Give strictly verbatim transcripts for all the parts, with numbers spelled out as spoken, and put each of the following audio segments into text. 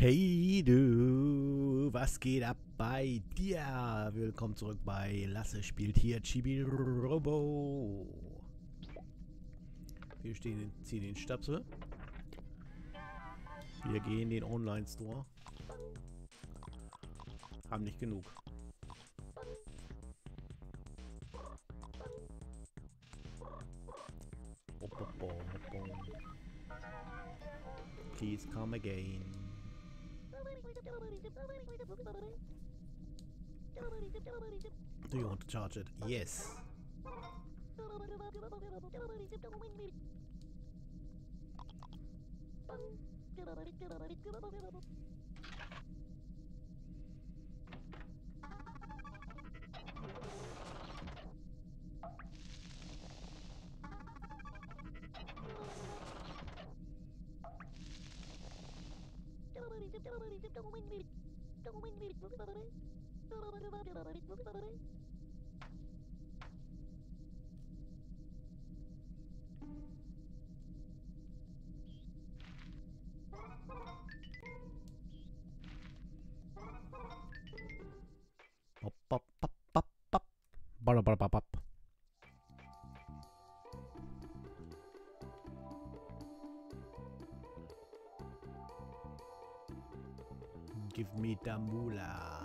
Hey du, was geht ab bei dir? Willkommen zurück bei Lasse spielt hier Chibi-Robo. Wir stehen, ziehen den Stöpsel. Wir gehen in den Online-Store. Haben nicht genug. Please come again. Do you want to charge it? Yes. Pop pop pop pop pop bala bala pop pop. Give me the moolah.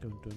Dun, dun,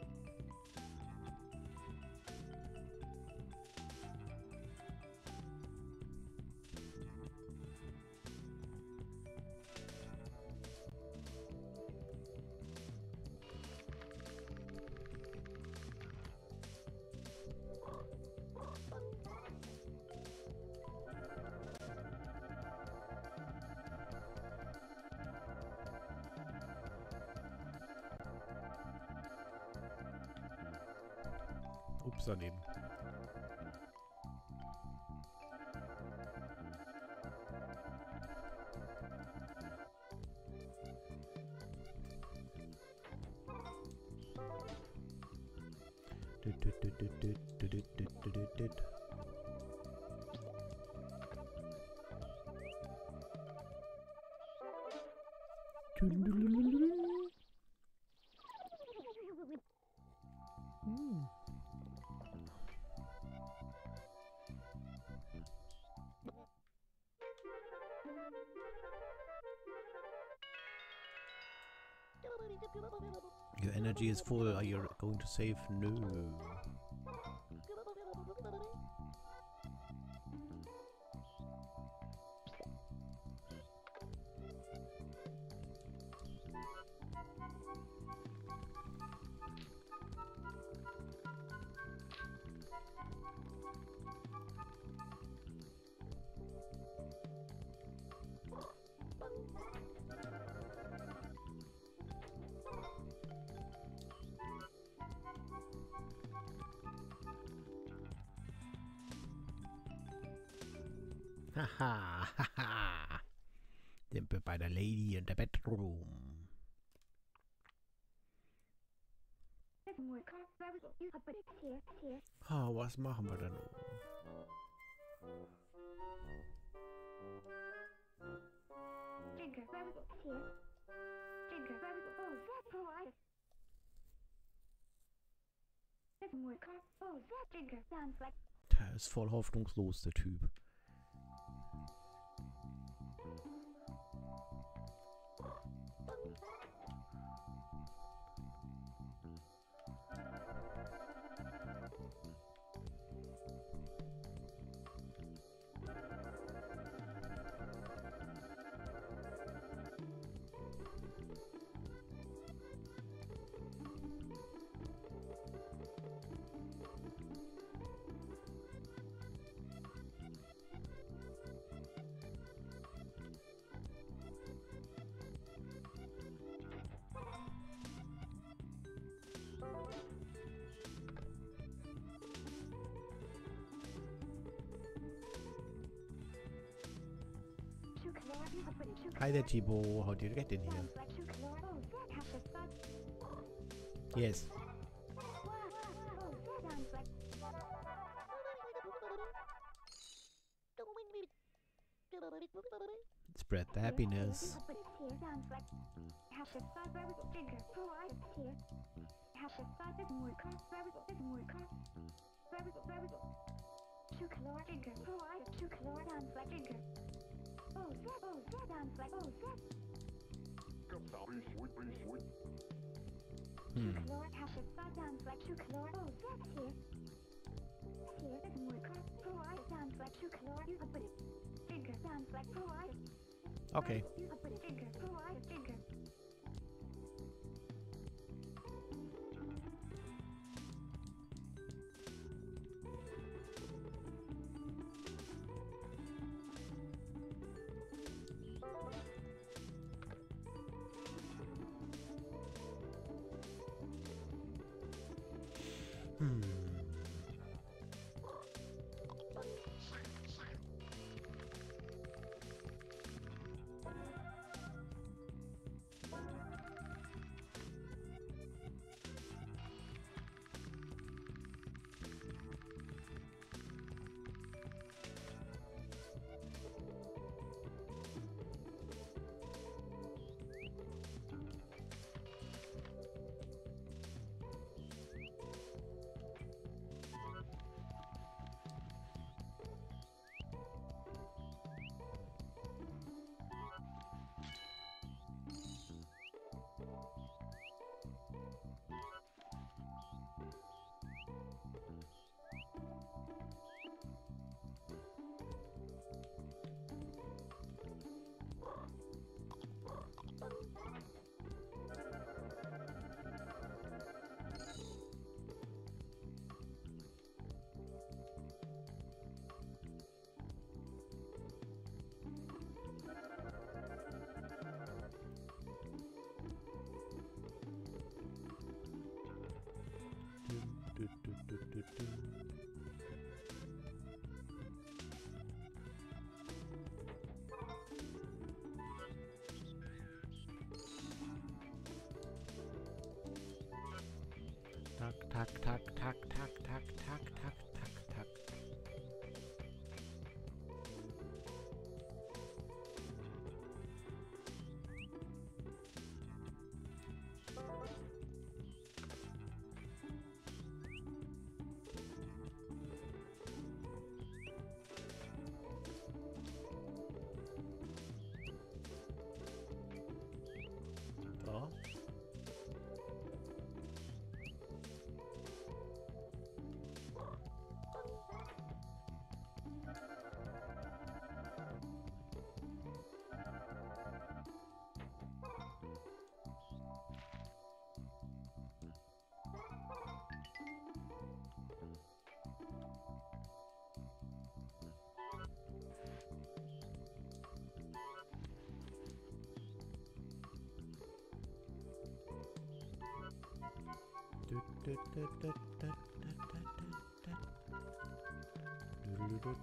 Ups, daneben. Your energy is full. Are you going to save? No. Haha, haha. Sind wir bei der Lady in der Bedroom. Ah, oh, was machen wir denn? Der ist voll hoffnungslos, der Typ. Hi there, Chibo. How did you get in here? Yes. Spread the happiness. Hmm. Okay. Hmm. Tak, tak, tak, tak, tak, tak, tak, tak, tak. So. Da, da, da, da, da, da, da. Du, du, du, du.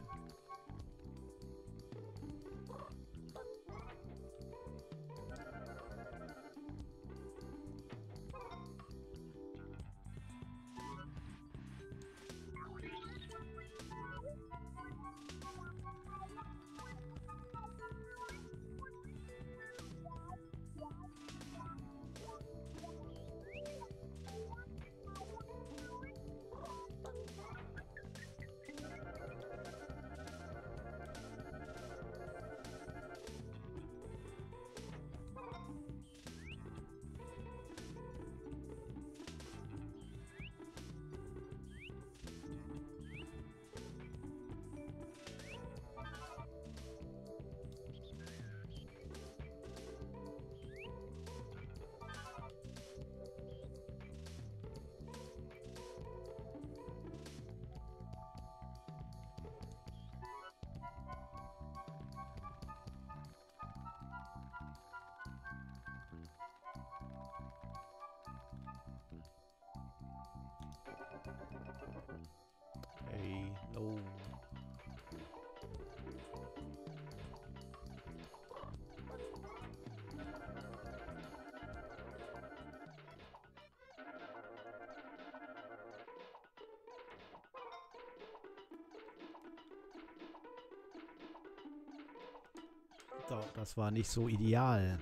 So, das war nicht so ideal.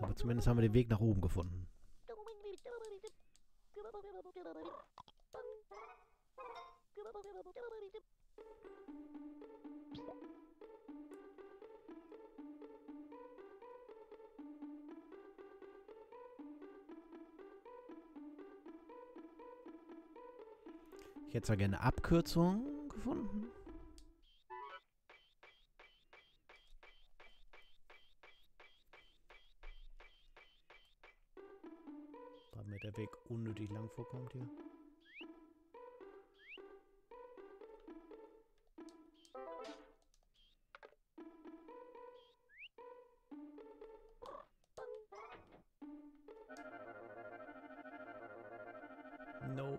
Aber zumindest haben wir den Weg nach oben gefunden. Ich hätte zwar gerne Abkürzungen gefunden. Weil mir der Weg unnötig lang vorkommt hier. No.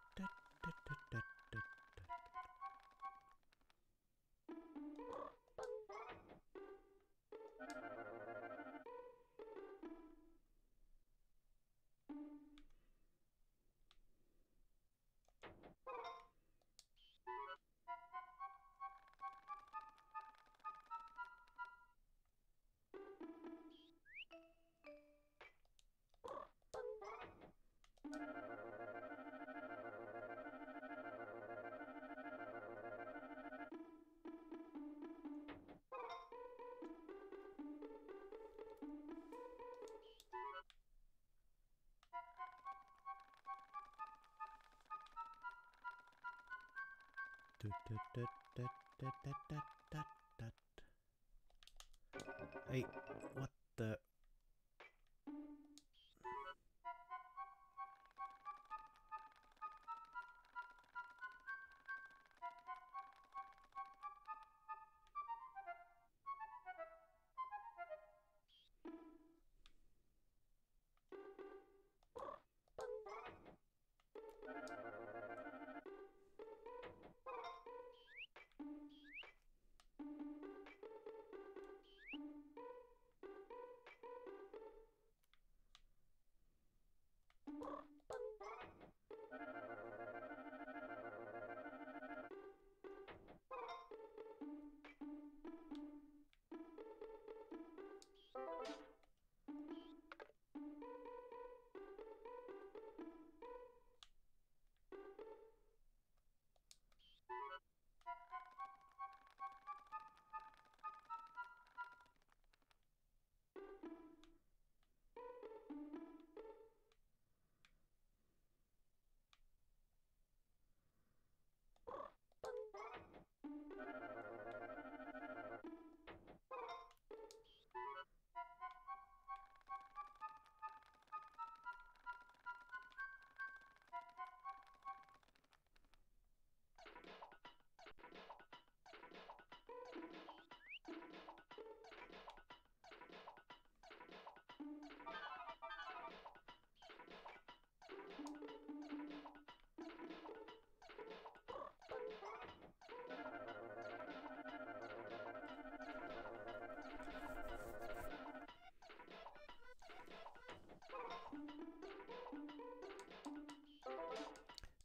Hey, what the...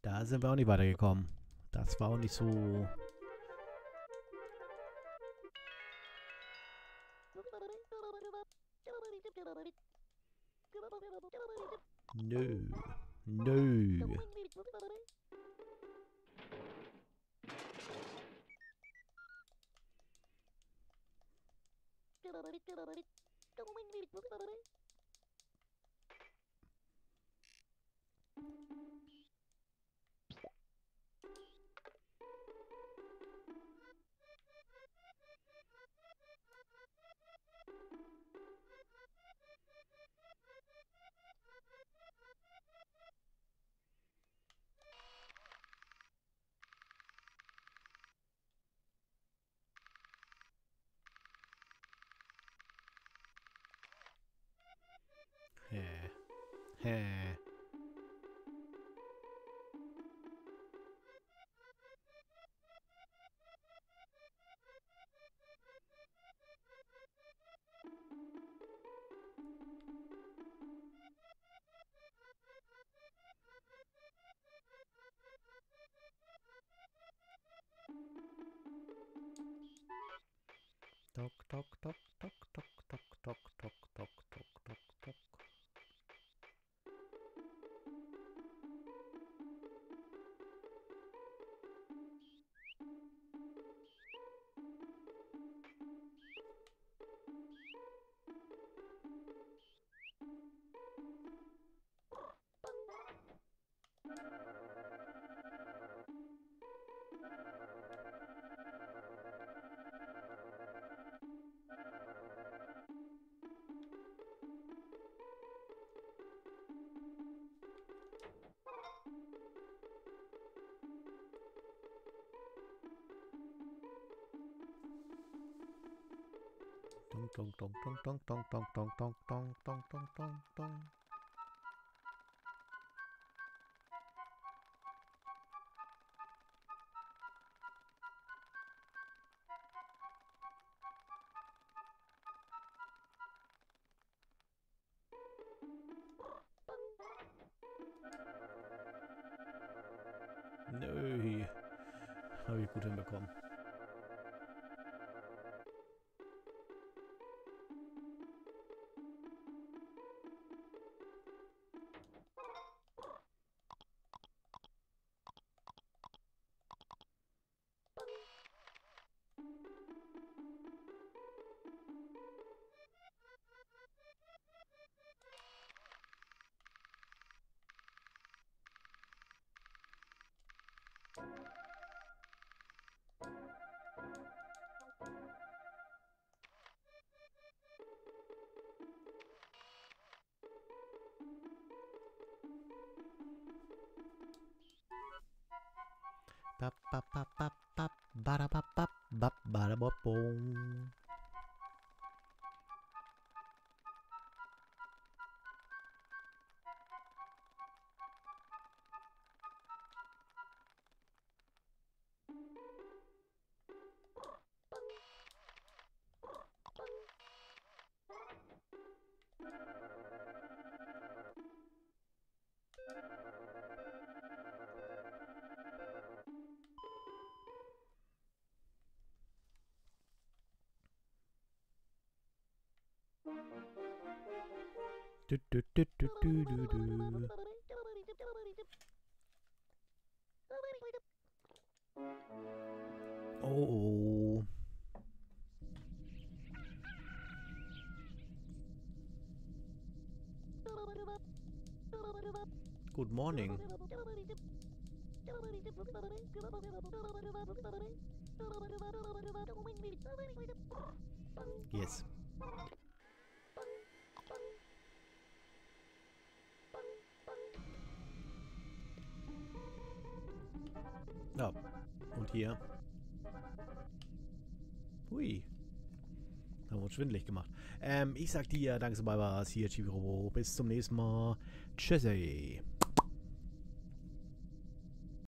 Da sind wir auch nicht weitergekommen. Das war auch nicht so... Nö. Nö. Hehe. Tok, tok, tok, tok, tok, tok, tok, tok, tok, tok, tok, tok. Tong tong tong tong tong tong tong tong tong tong tong tong tong. Nö, habe ich gut hinbekommen. Bap bap bap bap bap bada bap bap bap bada bap boom. Du, du, du, du, du, du, du. Oh, oh. Good morning. Yes. Ja, und hier. Hui. Haben wir uns schwindelig gemacht. Ähm, ich sag dir, danke so, bye bye. Hier, Chibi-Robo. Bis zum nächsten Mal. Tschüssi.